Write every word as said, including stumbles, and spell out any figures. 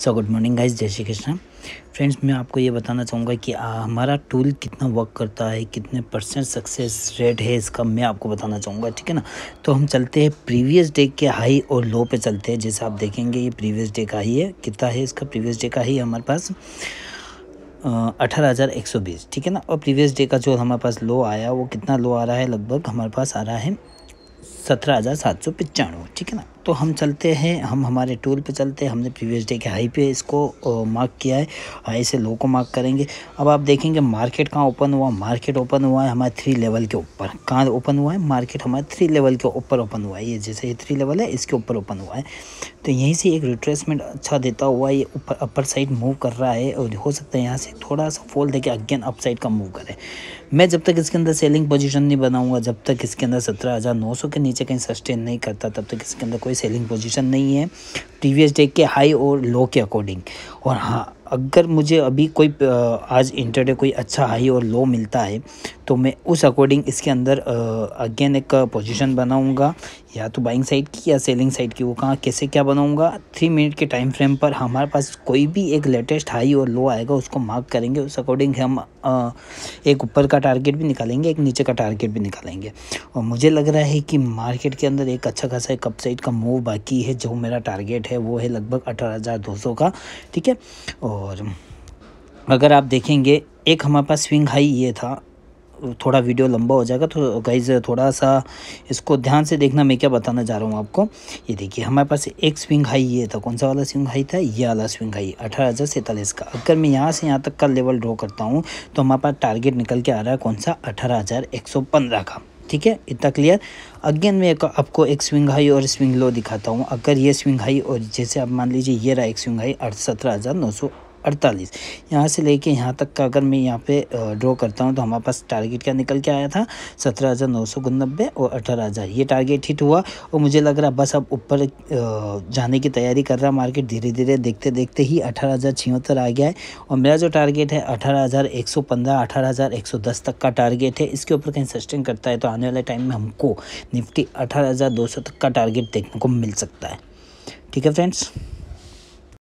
So good morning guys, जय Shri Krishna. Friends, मैं आपको ये बताना चाहूँगा कि आ, हमारा टूल कितना वर्क करता है, कितने परसेंट सक्सेस रेट है इसका मैं आपको बताना चाहूँगा, ठीक है ना। तो हम चलते हैं प्रीवियस डे के हाई और लो पे चलते हैं। जैसे आप देखेंगे ये प्रीवियस डे का हाई है, कितना है इसका प्रीवियस डे का हाई हमारे पास अठारह हज़ार एक सौ बीस, ठीक है ना। और प्रीवियस डे का जो हमारे पास लो आया वो कितना लो आ रहा है, लगभग हमारे पास आ रहा है सत्रह हज़ार सात सौ पचानवे, ठीक है ना। तो हम चलते हैं, हम हमारे टूल पे चलते हैं। हमने प्रीवियस डे के हाई पे इसको मार्क किया है, हाई से लो को मार्क करेंगे। अब आप देखेंगे मार्केट कहाँ ओपन हुआ, मार्केट ओपन हुआ है हमारे थ्री लेवल के ऊपर। कहाँ ओपन हुआ है मार्केट, हमारे थ्री लेवल के ऊपर ओपन हुआ है। ये जैसे ये थ्री लेवल है इसके ऊपर ओपन हुआ है, तो यहीं से एक रिट्रेसमेंट अच्छा देता हुआ ये ऊपर अपर साइड मूव कर रहा है, और हो सकता है यहाँ से थोड़ा सा फॉल देके अगेन अप साइड का मूव करे। मैं जब तक इसके अंदर सेलिंग पोजीशन नहीं बनाऊंगा, जब तक इसके अंदर सत्रह हज़ार नौ सौ के नीचे कहीं सस्टेन नहीं करता, तब तक इसके अंदर कोई सेलिंग पोजीशन नहीं है प्रीवियस डे के हाई और लो के अकॉर्डिंग। और हाँ, अगर मुझे अभी कोई आज इंटरडे कोई अच्छा हाई और लो मिलता है तो मैं उस अकॉर्डिंग इसके अंदर अगेन एक पोजीशन बनाऊंगा, या तो बाइंग साइड की या सेलिंग साइड की। वो कहाँ कैसे क्या बनाऊंगा, थ्री मिनट के टाइम फ्रेम पर हमारे पास कोई भी एक लेटेस्ट हाई और लो आएगा उसको मार्क करेंगे। उस अकॉर्डिंग हम आ, एक ऊपर का टारगेट भी निकालेंगे, एक नीचे का टारगेट भी निकालेंगे। और मुझे लग रहा है कि मार्केट के अंदर एक अच्छा खासा एक अप साइड का मूव बाकी है। जो मेरा टारगेट है वो है लगभग अठारह हज़ार दो सौ का, ठीक है। और अगर आप देखेंगे एक हमारे पास स्विंग हाई ये था, थोड़ा वीडियो लंबा हो जाएगा तो गाइज थोड़ा सा इसको ध्यान से देखना। मैं क्या बताना चाह रहा हूँ आपको, ये देखिए हमारे पास एक स्विंग हाई ये था। कौन सा वाला स्विंग हाई था, ये वाला स्विंग हाई अठारह हज़ार सैंतालीस का। अगर मैं यहाँ से यहाँ तक का लेवल ड्रॉ करता हूँ तो हमारे पास टारगेट निकल के आ रहा है कौन सा, अठारह हज़ार एक सौ पंद्रह का, ठीक है। इतना क्लियर। अगेन मैं एक, आपको एक स्विंग हाई और स्विंग लो दिखाता हूँ। अगर ये स्विंग हाई, और जैसे आप मान लीजिए ये रहा एक स्विंग हाई सत्रह हज़ार नौ सौ अड़तालीस, यहाँ से लेके यहाँ तक का अगर मैं यहाँ पे ड्रॉ करता हूँ तो हमारे पास टारगेट क्या निकल के आया था, सत्रह हज़ार नौ सौ उननब्बे और अठारह हज़ार। ये टारगेट हिट हुआ और मुझे लग रहा है बस अब ऊपर जाने की तैयारी कर रहा मार्केट धीरे धीरे, देखते देखते ही अठारह हज़ार छिहत्तर आ गया है। और मेरा जो टारगेट है अठारह हज़ार एक सौ पंद्रह, अठारह हज़ार एक सौ दस तक का टारगेट है। इसके ऊपर कहीं सस्टेन करता है तो आने वाले टाइम में हमको निफ्टी अठारह हज़ार दो सौ तक का टारगेट देखने को मिल सकता है, ठीक है फ्रेंड्स।